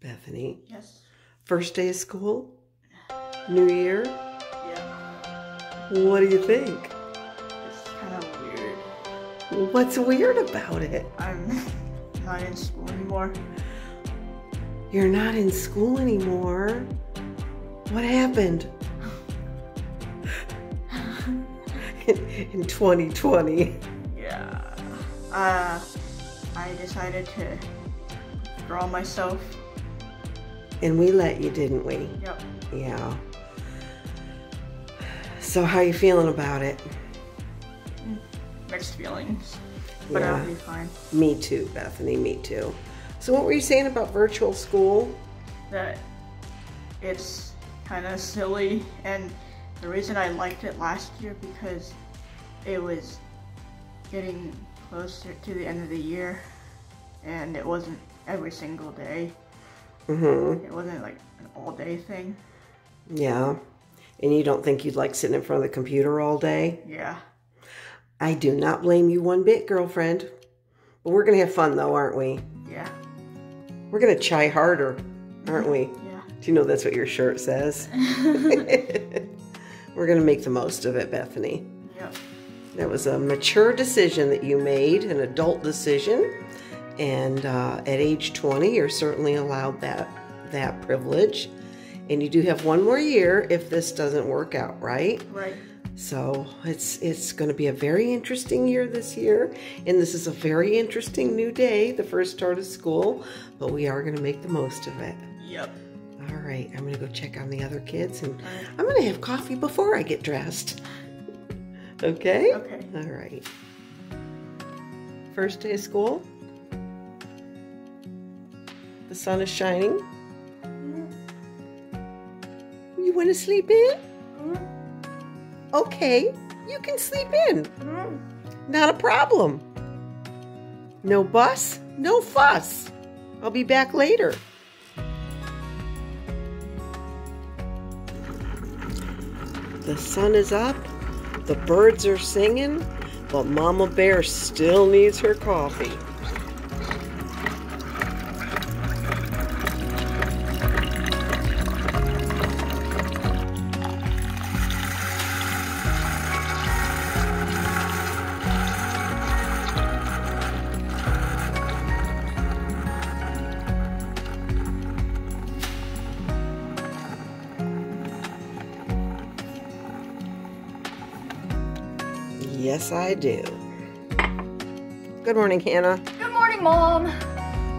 Bethany? Yes. First day of school? New year? Yeah. What do you think? It's kind of weird. What's weird about it? I'm not in school anymore. You're not in school anymore? What happened? in 2020? Yeah. I decided to draw myself. And we let you, didn't we? Yep. Yeah. So how are you feeling about it? Mixed feelings, but yeah. I'll be fine. Me too, Bethany, me too. So what were you saying about virtual school? That it's kind of silly, and the reason I liked it last year because it was getting closer to the end of the year and it wasn't every single day. Mm-hmm. It wasn't like an all-day thing. Yeah. And you don't think you'd like sitting in front of the computer all day? Yeah. I do not blame you one bit, girlfriend. But we're going to have fun, though, aren't we? Yeah. We're going to try harder, aren't we? Yeah. Do you know that's what your shirt says? We're going to make the most of it, Bethany. Yep. That was a mature decision that you made, an adult decision. And at age 20, you're certainly allowed that privilege. And you do have one more year if this doesn't work out, right? Right. So it's going to be a very interesting year this year. And this is a very interesting new day, the first start of school. But we are going to make the most of it. Yep. All right. I'm going to go check on the other kids. And I'm going to have coffee before I get dressed. Okay? Okay. All right. First day of school. The sun is shining. Mm-hmm. You want to sleep in? Mm-hmm. Okay, you can sleep in. Mm-hmm. Not a problem. No bus, no fuss. I'll be back later. The sun is up. The birds are singing. But Mama Bear still needs her coffee. Yes, I do. Good morning, Hannah. Good morning, Mom.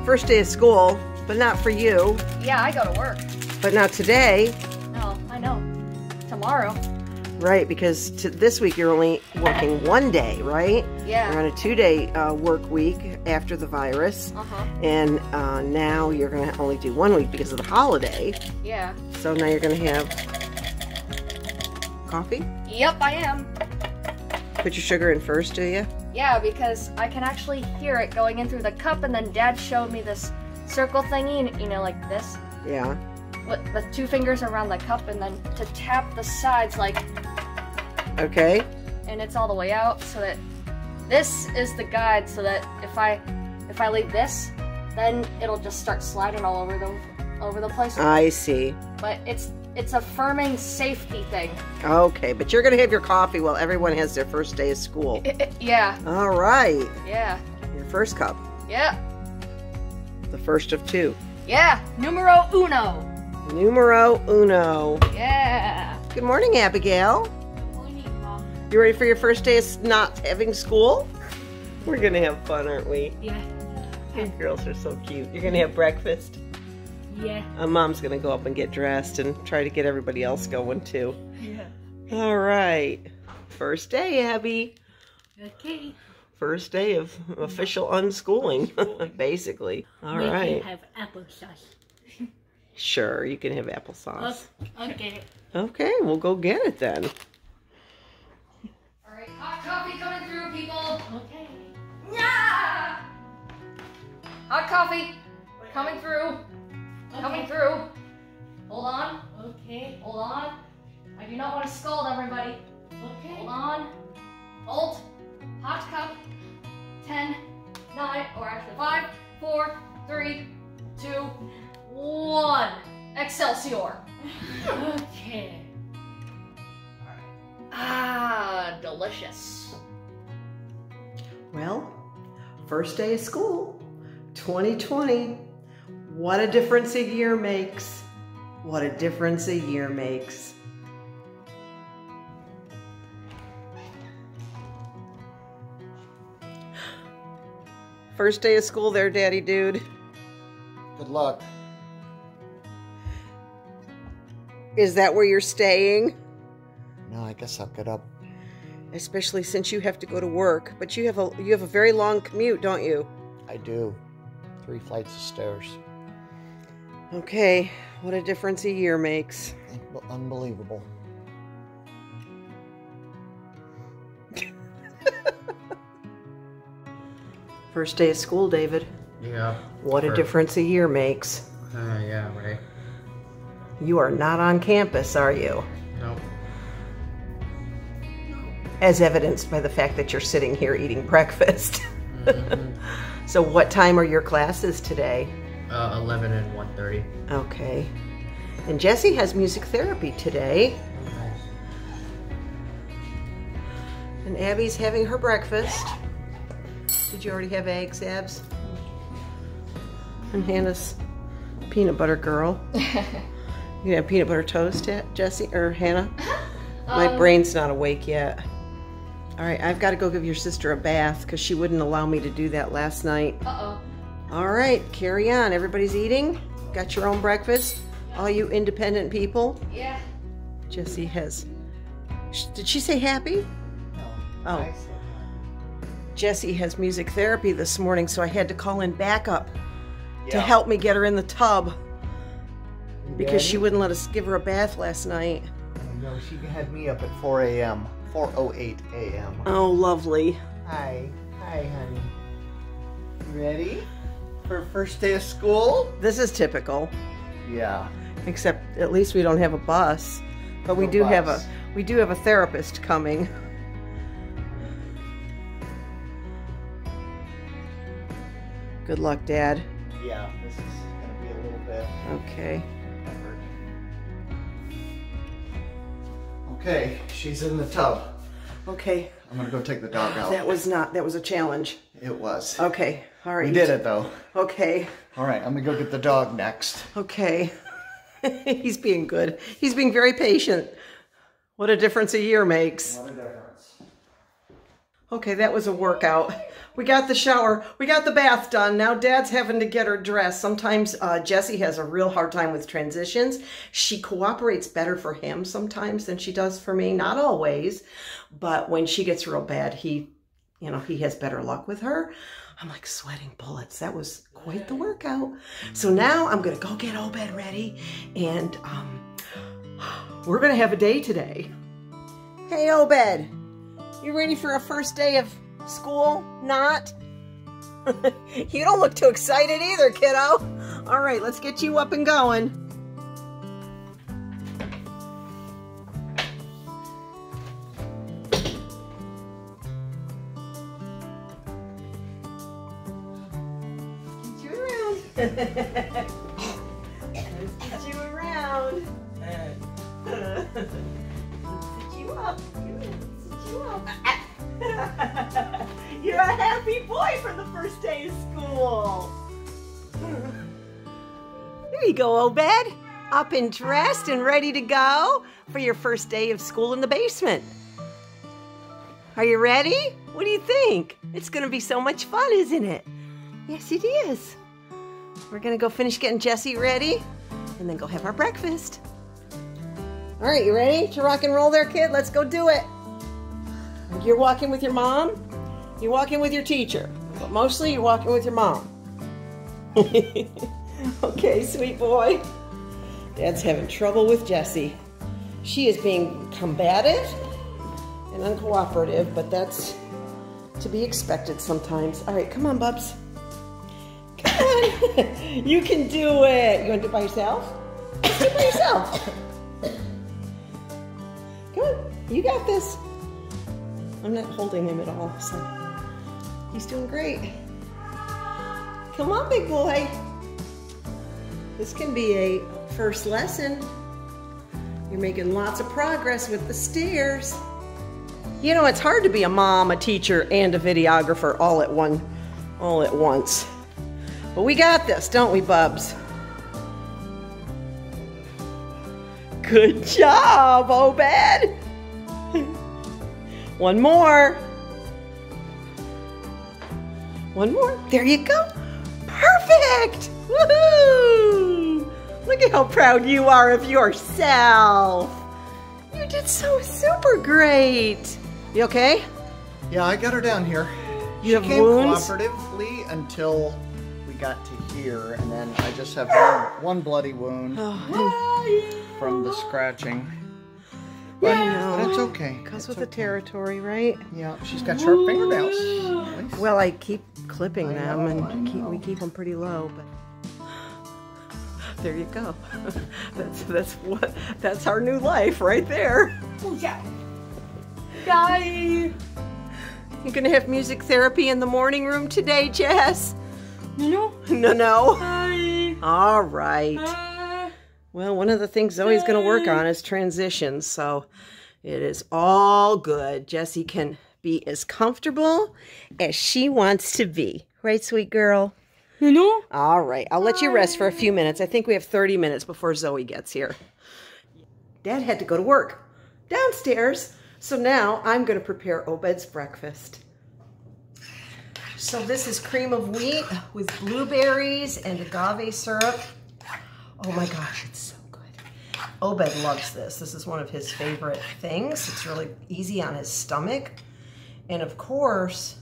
First day of school, but not for you. Yeah, I go to work. But not today. No, I know. Tomorrow. Right, because this week you're only working one day, right? Yeah. You're on a two-day work week after the virus. Uh-huh. And now you're going to only do one week because of the holiday. Yeah. So now you're going to have coffee? Yep, I am. Put your sugar in first, do you? Yeah, because I can actually hear it going in through the cup, and then Dad showed me this circle thingy, you know, like this. Yeah. With the two fingers around the cup, and then to tap the sides like... Okay. And it's all the way out, so that... This is the guide, so that if I leave this, then it'll just start sliding all over the place. I see. But it's a firming safety thing. Okay, but you're going to have your coffee while everyone has their first day of school. Yeah. All right. Yeah. Your first cup. Yeah. The first of two. Yeah. Numero uno. Numero uno. Yeah. Good morning, Abigail. Good morning, Mom. You ready for your first day of not having school? We're going to have fun, aren't we? Yeah. You girls are so cute. You're going to have breakfast? Yeah. Mom's going to go up and get dressed and try to get everybody else going, too. Yeah. All right. First day, Abby. Okay. First day of official unschooling. Basically. All right. We can have applesauce. Sure, you can have applesauce. Okay. Okay, we'll go get it then. All right, hot coffee coming through, people. Okay. Yeah! Hot coffee coming through. Okay. Coming through. Hold on. Okay. Hold on. I do not want to scold everybody. Okay. Hold on. Hold. Hot cup. 10, 9, or actually 5, 4, 3, 2, 1. Excelsior. Okay. All right. Ah, delicious. Well, first day of school, 2020. What a difference a year makes. What a difference a year makes. First day of school there, Daddy Dude. Good luck. Is that where you're staying? No, I guess I'll get up. Especially since you have to go to work, but you have a very long commute, don't you? I do. 3 flights of stairs. Okay, what a difference a year makes. Unbelievable. First day of school, David. Yeah. What a difference a year makes. Yeah, right. You are not on campus, are you? No. As evidenced by the fact that you're sitting here eating breakfast. Mm-hmm. So what time are your classes today? 11 and 1:30. Okay. And Jessie has music therapy today. Okay. And Abby's having her breakfast. Did you already have eggs, Abs? And Hannah's peanut butter girl. You gonna have peanut butter toast, Jessie or Hannah? My brain's not awake yet. All right, I've got to go give your sister a bath because she wouldn't allow me to do that last night. Uh-oh. All right, carry on. Everybody's eating. Got your own breakfast. All you independent people. Yeah. Jessie has. Did she say happy? No. Oh. I said. Jessie has music therapy this morning, so I had to call in backup to help me get her in the tub because she wouldn't let us give her a bath last night. No, she had me up at 4 a.m., 4:08 a.m. Oh, lovely. Hi. Hi, honey. You ready for first day of school? This is typical. Yeah. Except at least we don't have a bus, but we do have a therapist coming. Good luck, Dad. Yeah, this is going to be a little bit... Okay. Effort. Okay, she's in the tub. Okay. I'm going to go take the dog out. That was a challenge. It was. Okay, all right. We did it, though. Okay. All right, I'm going to go get the dog next. Okay. He's being good. He's being very patient. What a difference a year makes. What a difference. Okay, that was a workout. We got the shower. We got the bath done. Now Dad's having to get her dressed. Sometimes Jessie has a real hard time with transitions. She cooperates better for him sometimes than she does for me. Not always, but when she gets real bad, he has better luck with her. I'm like sweating bullets. That was quite the workout. So now I'm gonna go get Obed ready, and we're gonna have a day today. Hey Obed, you ready for a first day of school? Not. You don't look too excited either, kiddo. All right, let's get you up and going. Get you around. Get you around. Sit you up. Sit you up. You're a happy boy for the first day of school. There you go, Obed. Up and dressed and ready to go for your first day of school in the basement. Are you ready? What do you think? It's going to be so much fun, isn't it? Yes, it is. We're going to go finish getting Jessie ready and then go have our breakfast. All right, you ready to rock and roll there, kid? Let's go do it. You're walking with your mom, you're walking with your teacher, but mostly you're walking with your mom. Okay, sweet boy. Dad's having trouble with Jessie. She is being combative and uncooperative, but that's to be expected sometimes. All right, come on, Bubs. Come on. You can do it. You want to do it by yourself? Let's do it by yourself. Come on, you got this. I'm not holding him at all, so he's doing great. Come on, big boy. This can be a first lesson. You're making lots of progress with the stairs. You know, it's hard to be a mom, a teacher, and a videographer all at once. But we got this, don't we, Bubs? Good job, Obed! One more. One more. There you go. Perfect! Woohoo! Look at how proud you are of yourself. You did so super great. You okay? Yeah, I got her down here. You have wounds? She came cooperatively until we got to here, and then I just have one bloody wound from the scratching. But that's okay. Comes with the territory, right? Yeah, she's got sharp fingernails. Nice. Well, I keep clipping them, and we keep them pretty low. But there you go. that's our new life right there. Yeah. Bye. You're gonna have music therapy in the morning room today, Jess? No. No, no. Bye. All right. Bye. Well, one of the things Zoe's going to work on is transitions, so it is all good. Jessie can be as comfortable as she wants to be. Right, sweet girl? You know? All right. I'll let you rest for a few minutes. I think we have 30 minutes before Zoe gets here. Dad had to go to work downstairs, so now I'm going to prepare Obed's breakfast. So this is cream of wheat with blueberries and agave syrup. Oh my gosh, it's so good. Obed loves this. This is one of his favorite things. It's really easy on his stomach. And of course,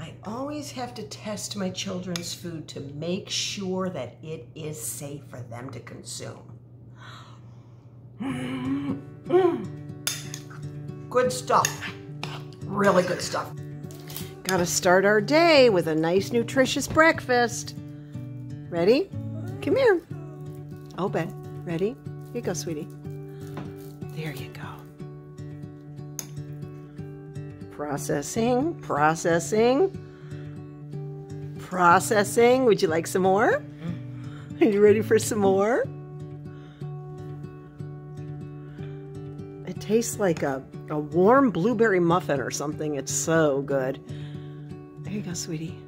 I always have to test my children's food to make sure that it is safe for them to consume. Good stuff. Really good stuff. Gotta start our day with a nice, nutritious breakfast. Ready? Come here. Obed, ready? Here you go, sweetie. There you go. Processing, processing, processing. Would you like some more? Are you ready for some more? It tastes like a warm blueberry muffin or something. It's so good. There you go, sweetie.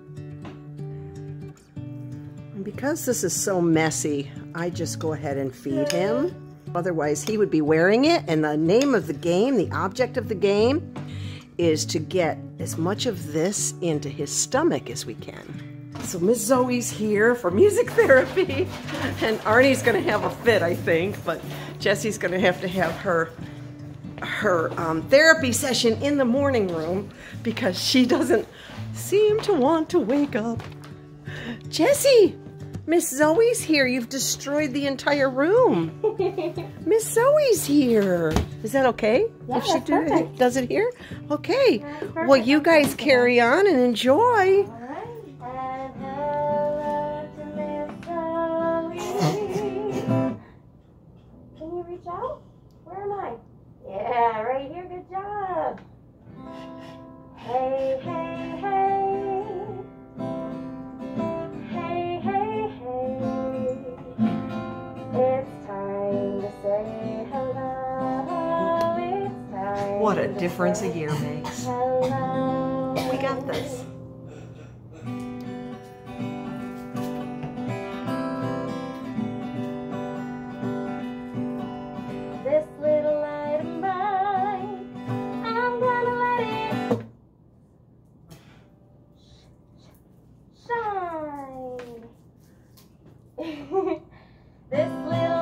Because this is so messy, I just go ahead and feed him. Otherwise, he would be wearing it. And the name of the game, the object of the game, is to get as much of this into his stomach as we can. So Miss Zoe's here for music therapy. And Arnie's going to have a fit, I think. But Jessie's going to have her therapy session in the morning room because she doesn't seem to want to wake up. Jessie! Miss Zoe's here. You've destroyed the entire room. Miss Zoe's here. Is that okay? Yeah, if she does it here? Okay. Yeah, well, you guys carry on and enjoy. Can you reach out? Where am I? Yeah, right here. Good job. Hey, hey, hey. What a difference a year makes. We got this. This little light of mine, I'm gonna let it shine. This little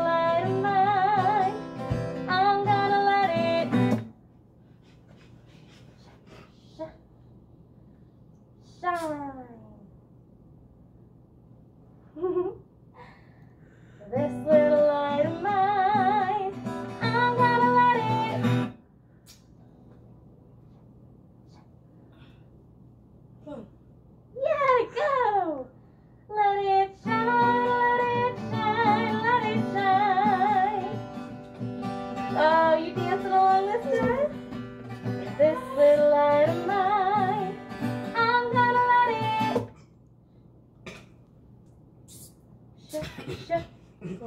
This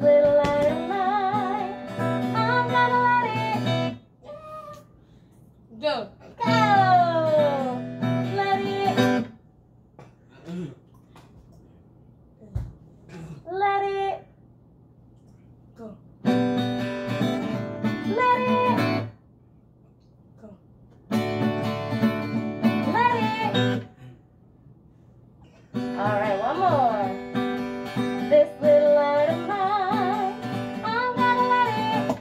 little light of mine, I'm gonna let it go. Let it, let it go. Let it go. Let it. All right, one more. This little light of mine, I'm gonna let it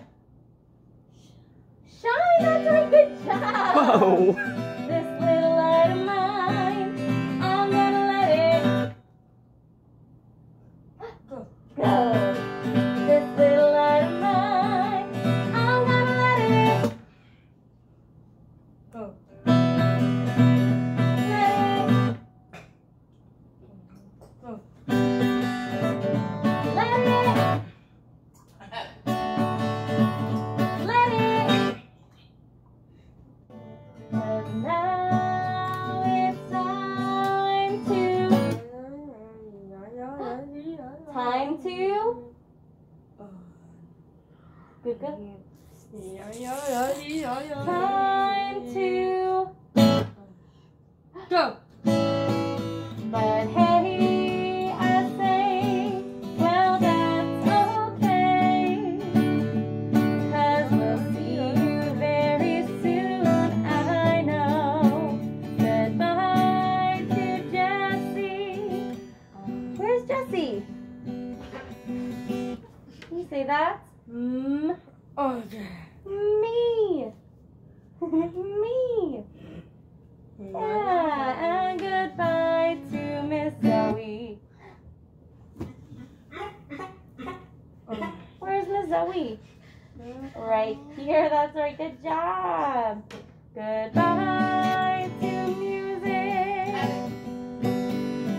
shine. That's a good job. Whoa. This little light of mine, I'm gonna let it go. This little light of mine, I'm gonna let it go. Let it go. Let it, let it. But now it's time to, time to. Good, good. Time to go. But hey, I say, well, that's okay. 'Cause we'll see you very soon, I know. Goodbye to Jessie. Where's Jessie? Can you say that? Oh, me. Me. Yeah, and goodbye to Miss Zoe. Where's Miss Zoe? Right here, that's right, good job. Goodbye to music.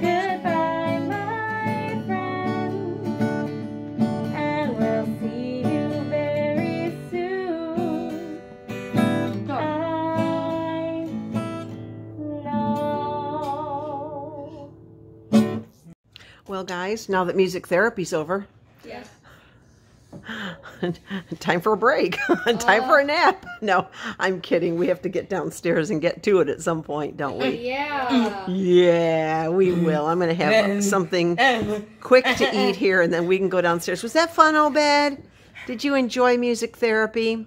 Goodbye, my friends. And we'll see you very soon. I know. Well, guys, now that music therapy's over, Yes. time for a break. Time for a nap. No, I'm kidding. We have to get downstairs and get to it at some point, don't we? Yeah. Yeah, we will. I'm going to have something quick to eat here, and then we can go downstairs. Was that fun, Obed? Did you enjoy music therapy?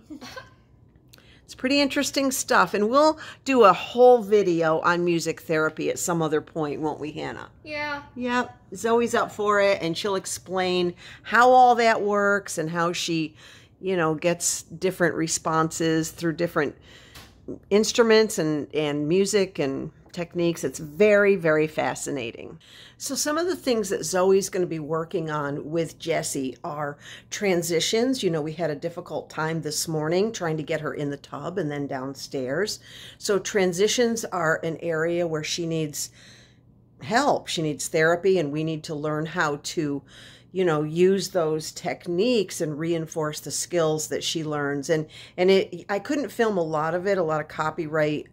It's pretty interesting stuff, and we'll do a whole video on music therapy at some other point, won't we, Hannah? Yeah. Yep. Zoe's up for it, and she'll explain how all that works and how she, you know, gets different responses through different instruments and music and techniques. It's very, very fascinating. So some of the things that Zoe's going to be working on with Jessie are transitions. You know, we had a difficult time this morning trying to get her in the tub and then downstairs. So transitions are an area where she needs help. She needs therapy, and we need to learn how to, you know, use those techniques and reinforce the skills that she learns. And it, I couldn't film a lot of it. A lot of copyright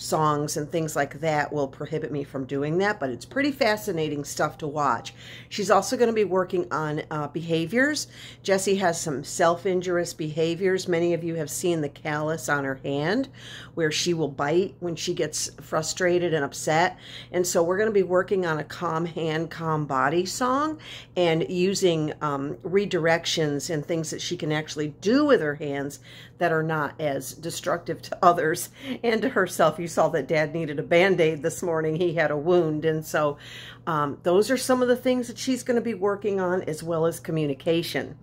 songs and things like that will prohibit me from doing that, but it's pretty fascinating stuff to watch. She's also going to be working on behaviors. Jessie has some self-injurious behaviors. Many of you have seen the callus on her hand where she will bite when she gets frustrated and upset. And so we're going to be working on a calm hand, calm body song and using redirections and things that she can actually do with her hands that are not as destructive to others and to herself. You saw that Dad needed a Band-Aid this morning. He had a wound. And so those are some of the things that she's going to be working on, as well as communication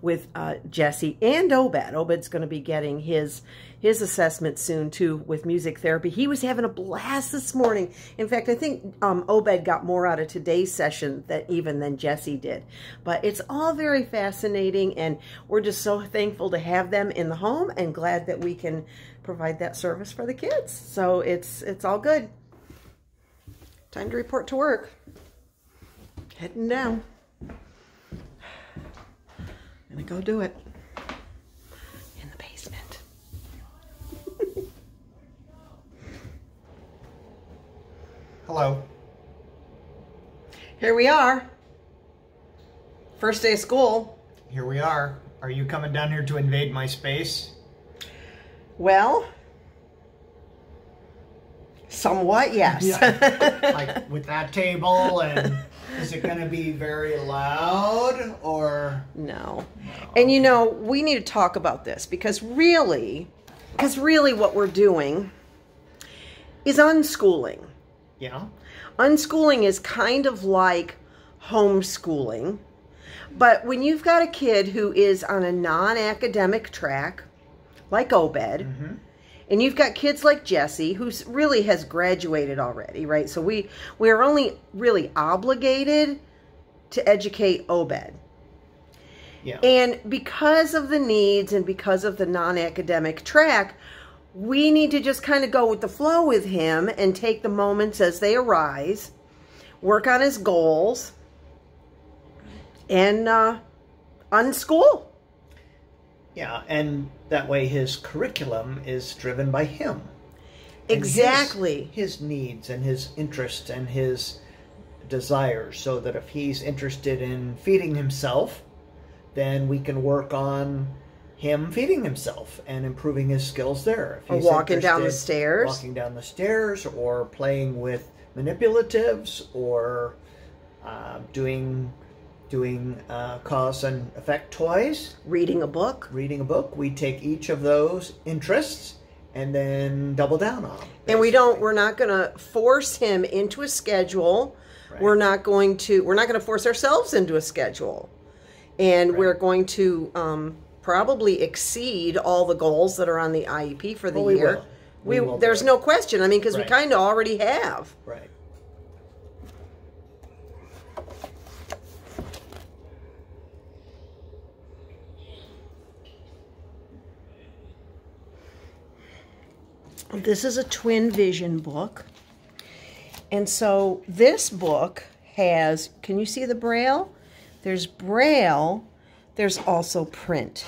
with Jessie and Obed. Obed's going to be getting his assessment soon, too, with music therapy. He was having a blast this morning. In fact, I think Obed got more out of today's session than Jessie did. But it's all very fascinating, and we're just so thankful to have them in the home and glad that we can provide that service for the kids. So it's all good. Time to report to work. Heading down. Gonna go do it. Hello. Here we are. First day of school. Here we are. Are you coming down here to invade my space? Well, somewhat, yes. Yeah. Like with that table, and is it going to be very loud or? No. And you know, we need to talk about this because really what we're doing is unschooling. Yeah. Unschooling is kind of like homeschooling, but when you've got a kid who is on a non-academic track, like Obed, mm-hmm. and you've got kids like Jessie, who really has graduated already, right? So we are only really obligated to educate Obed. Yeah. And because of the needs and because of the non-academic track, we need to just kind of go with the flow with him and take the moments as they arise, work on his goals, and unschool. Yeah, and that way his curriculum is driven by him. Exactly. His needs and his interests and his desires, so that if he's interested in feeding himself, then we can work on him feeding himself and improving his skills there. If he's walking down the stairs. Walking down the stairs, or playing with manipulatives, or doing cause and effect toys. Reading a book. Reading a book. We take each of those interests and then double down on them. And we're not going to force him into a schedule. Right. We're not going to force ourselves into a schedule. And right. We're going to probably exceed all the goals that are on the IEP for the year. Will. We will there's no question. I mean, because we kind of already have. Right. This is a twin vision book. And so this book has, can you see the Braille? There's Braille. There's also print.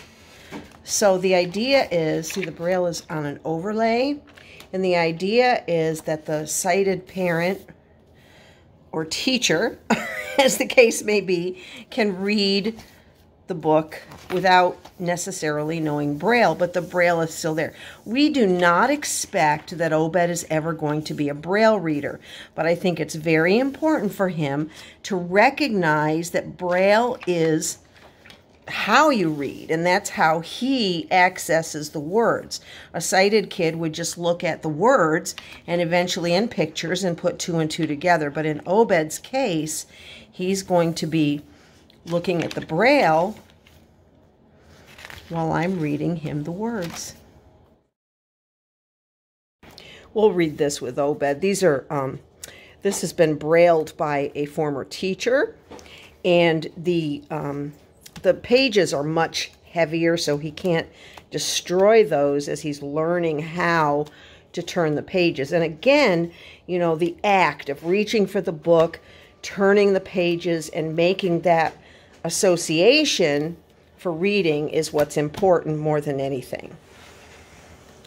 So the idea is, see, the Braille is on an overlay. And the idea is that the sighted parent or teacher, as the case may be, can read the book without necessarily knowing Braille, but the Braille is still there. We do not expect that Obed is ever going to be a Braille reader, but I think it's very important for him to recognize that Braille is how you read, and that's how he accesses the words. A sighted kid would just look at the words and eventually in pictures and put two and two together, but in Obed's case, he's going to be looking at the Braille while I'm reading him the words. We'll read this with Obed. These are, this has been Brailled by a former teacher, and the pages are much heavier, so he can't destroy those as he's learning how to turn the pages. And again, you know, the act of reaching for the book, turning the pages, and making that association for reading is what's important more than anything.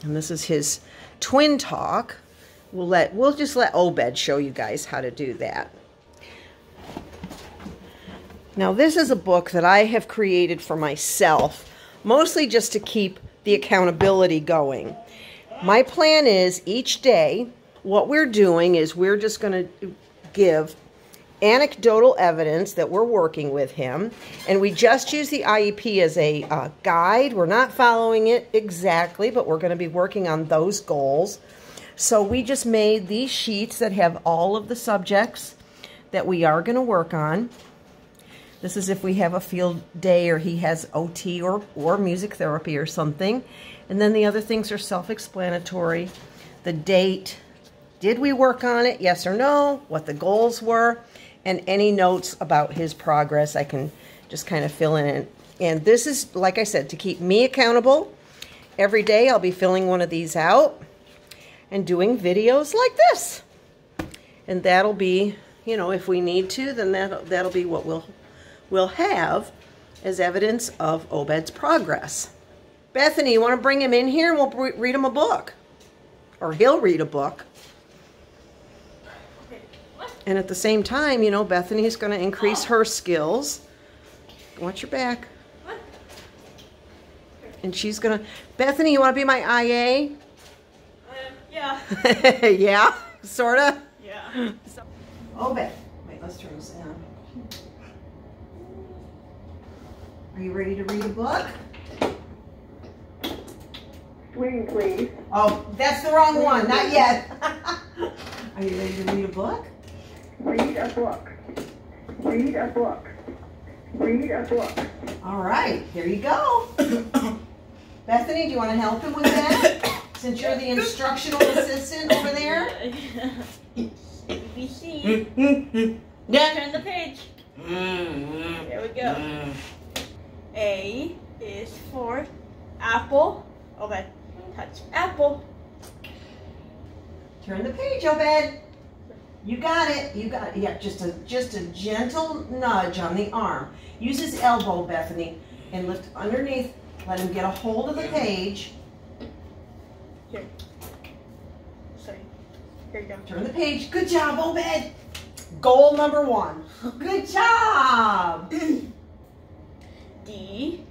And this is his twin talk. We'll just let Obed show you guys how to do that. Now, this is a book that I have created for myself, mostly just to keep the accountability going. My plan is each day, what we're doing is we're just going to give anecdotal evidence that we're working with him, and we just use the IEP as a guide. We're not following it exactly, but we're going to be working on those goals. So we just made these sheets that have all of the subjects that we are going to work on. This is if we have a field day or he has OT or music therapy or something. And then the other things are self-explanatory. The date, did we work on it, yes or no, what the goals were, and any notes about his progress I can just kind of fill in. And this is, like I said, to keep me accountable. Every day I'll be filling one of these out and doing videos like this. And that'll be, you know, if we need to, then that'll be what we'll have as evidence of Obed's progress. Bethany, you want to bring him in here and we'll read him a book? Or he'll read a book. And at the same time, you know, Bethany is going to increase her skills. Watch your back. And she's going to... Bethany, you want to be my IA? Yeah. Yeah? Sort of? Yeah. So... Obed. Wait, let's turn this down. Are you ready to read a book? Reading, please. Oh, that's the wrong one. Not yet. Are you ready to read a book? Read a book. Read a book. Read a book. All right. Here you go. Bethany, do you want to help him with that? Since you're the instructional assistant over there. We see. Yeah. Turn the page. There we go. A is for apple. Obed, touch apple. Turn the page, Obed. You got it. You got it. Yeah, just a gentle nudge on the arm. Use his elbow, Bethany, and lift underneath. Let him get a hold of the page. Here. Sorry. Here you go. Turn the page. Good job, Obed. Goal number one. Good job. D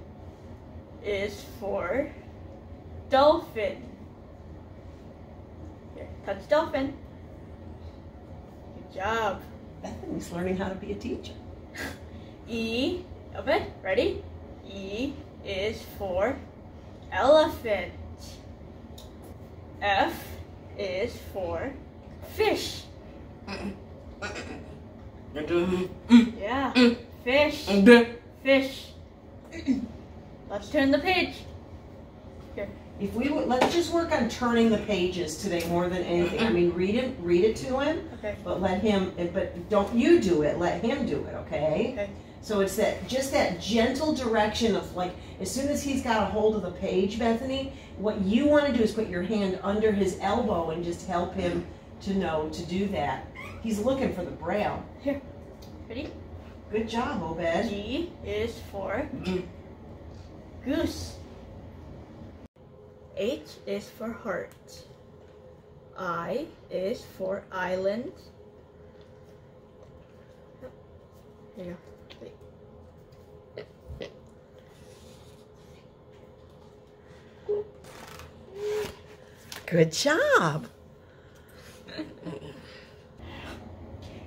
is for dolphin. Here, touch dolphin. Good job. Bethany's learning how to be a teacher. E, okay, ready? E is for elephant. F is for fish. Yeah, fish, fish. Let's turn the page. Here. If we would, let's just work on turning the pages today more than anything. I mean, read it to him, okay. But let him. But don't you do it. Let him do it, okay? Okay. So it's just that gentle direction of like as soon as he's got a hold of the page, Bethany. What you want to do is put your hand under his elbow and just help him to know to do that. He's looking for the braille. Here, ready? Good job, Obed. G is for goose. H is for heart. I is for island. There you go. Good job.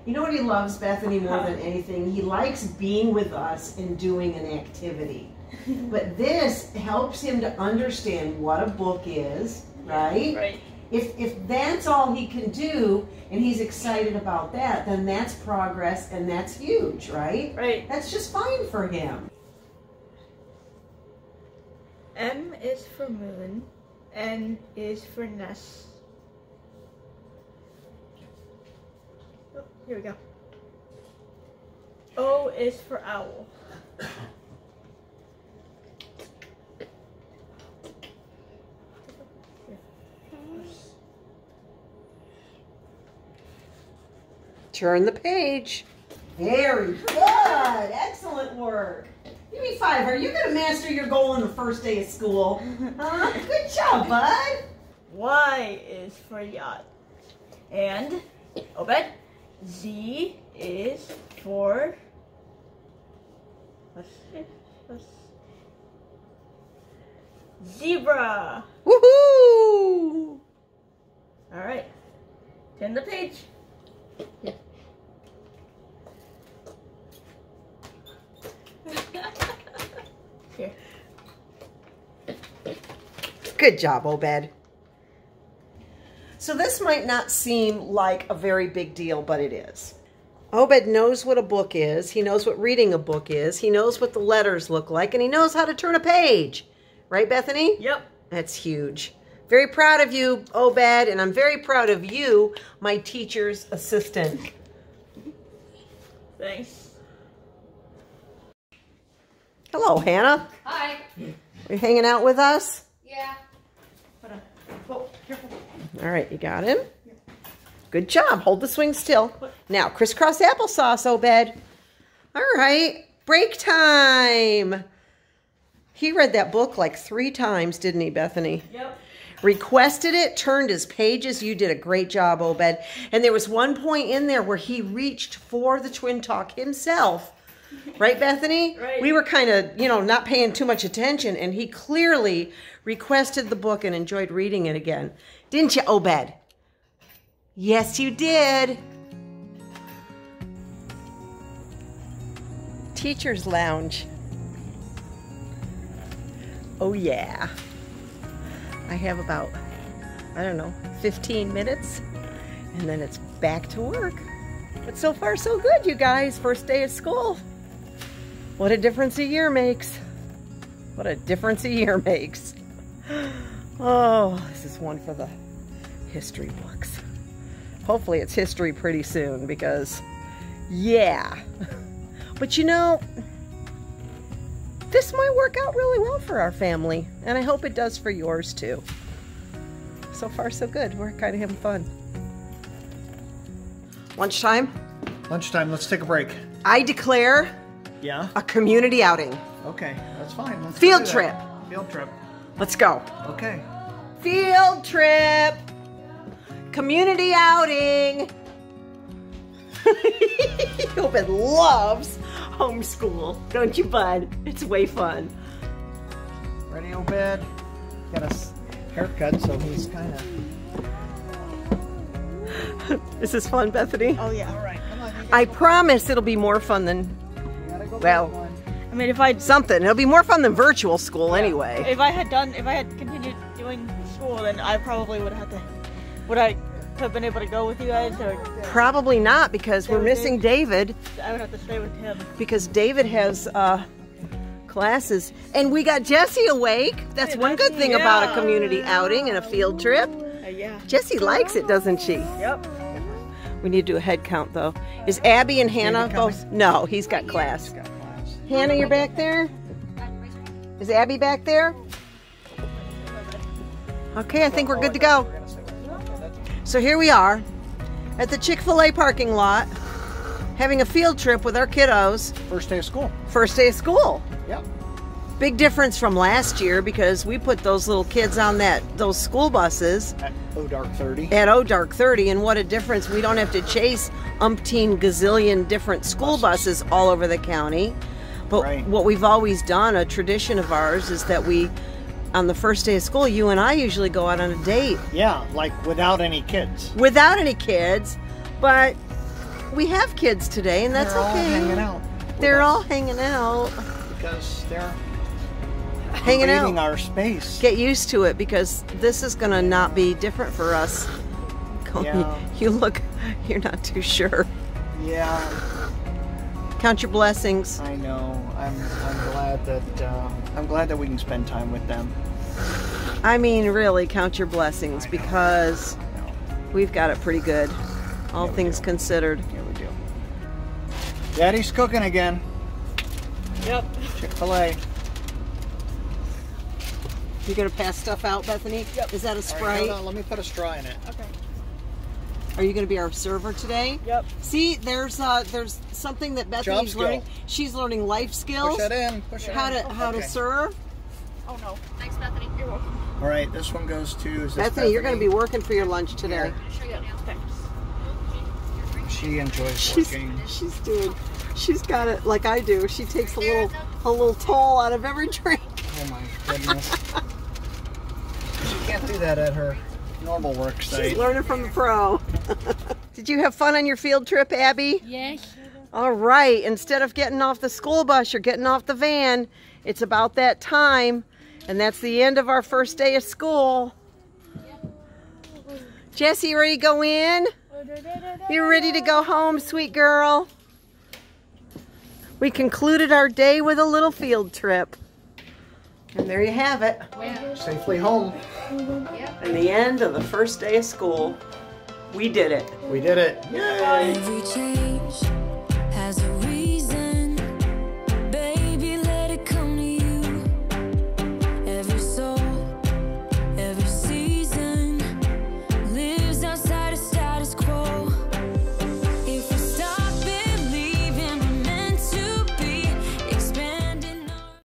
You know what he loves, Bethany, more than anything? He likes being with us and doing an activity. But this helps him to understand what a book is, right? Right. If that's all he can do and he's excited about that, then that's progress and that's huge, right? Right. That's just fine for him. M is for moon. N is for nest. Oh, here we go. O is for owl. Turn the page. Very good. Excellent work. Give me five. Are you going to master your goal on the first day of school? Huh? Good job, bud. Y is for yacht. And, Obed, Z is for... zebra. Woohoo! All right. Turn the page. Yeah. Here. Good job, Obed. So this might not seem like a very big deal, but it is. Obed knows what a book is. He knows what reading a book is. He knows what the letters look like, and he knows how to turn a page. Right, Bethany? Yep. That's huge. Very proud of you, Obed, and I'm very proud of you, my teacher's assistant. Thanks. Hello, Hannah. Hi. Are you hanging out with us? Yeah. Hold on. Oh, careful. All right, you got him? Good job. Hold the swing still. Now, crisscross applesauce, Obed. All right, break time. He read that book like 3 times, didn't he, Bethany? Yep. requested it, turned his pages. You did a great job, Obed. And there was one point in there where he reached for the Twin Talk himself. Right, Bethany? Right. We were kind of, you know, not paying too much attention, and he clearly requested the book and enjoyed reading it again. Didn't you, Obed? Yes, you did. Teacher's Lounge. Oh, yeah. I have about, I don't know, 15 minutes, and then it's back to work. But so far, so good, you guys. First day of school. What a difference a year makes. What a difference a year makes. Oh, this is one for the history books. Hopefully it's history pretty soon because, yeah. But you know, this might work out really well for our family, and I hope it does for yours too. So far, so good. We're kind of having fun. Lunchtime? Lunchtime, let's take a break. I declare a community outing. Okay, that's fine. Let's field trip. Field trip. Let's go. Okay. Field trip. Community outing. Obed loves homeschool. Don't you, bud? It's way fun. Ready, Obed? Got a haircut, so he's kind of... This is fun, Bethany. Oh, yeah. All right. Come on, I promise it'll be more fun than, well, I mean, if I something. It'll be more fun than virtual school anyway. If I had continued doing school, then I probably would have to, would I have been able to go with you guys? Or, probably not, because we're missing David. I would have to stay with him. Because David has classes. And we got Jessie awake. That's one good thing about a community outing and a field trip. Yeah. Jessie likes it, doesn't she? Yep. We need to do a head count, though. Is Abby and Hannah both? No, he's got class. Hannah, you're back there? Is Abby back there? Okay, I think we're good to go. So here we are at the Chick-fil-A parking lot, having a field trip with our kiddos. First day of school. First day of school. Yep. Big difference from last year because we put those little kids on those school buses at O Dark 30. At O Dark 30, and what a difference! We don't have to chase umpteen gazillion different school buses all over the county. But what we've always done, a tradition of ours, is that we, on the first day of school, you and I usually go out on a date. Yeah, like without any kids. Without any kids, but we have kids today, and that's okay. They're all hanging out. They're all hanging out because they're hanging out. Our space. Get used to it because this is going to not be different for us. Yeah. You look, you're not too sure. Yeah. Count your blessings. I know. I'm glad that we can spend time with them. I mean, really, count your blessings because we've got it pretty good, all things considered. Yeah, we do. Daddy's cooking again. Yep. Chick-fil-A. You gonna pass stuff out, Bethany? Yep. Is that a Sprite? Right, hold on, let me put a straw in it. Okay. Are you gonna be our server today? Yep. See, there's something that Bethany's learning. She's learning life skills. Push that in. Push it in. How to serve. Oh no! Thanks, Bethany. You're welcome. All right, this one goes to Bethany. You're gonna be working for your lunch today. Yeah. Thanks. She enjoys working. She's got it like I do. She takes a little toll out of every drink. Oh my goodness. Can't do that at her normal work site. She's learning from the pro. Did you have fun on your field trip, Abby? Yes. All right. Instead of getting off the school bus or getting off the van, it's about that time, and that's the end of our first day of school. Jessie, you ready to go in? You're ready to go home, sweet girl. We concluded our day with a little field trip. And there you have it. Yeah. Safely home. Yep. And the end of the first day of school. We did it. We did it. Yay!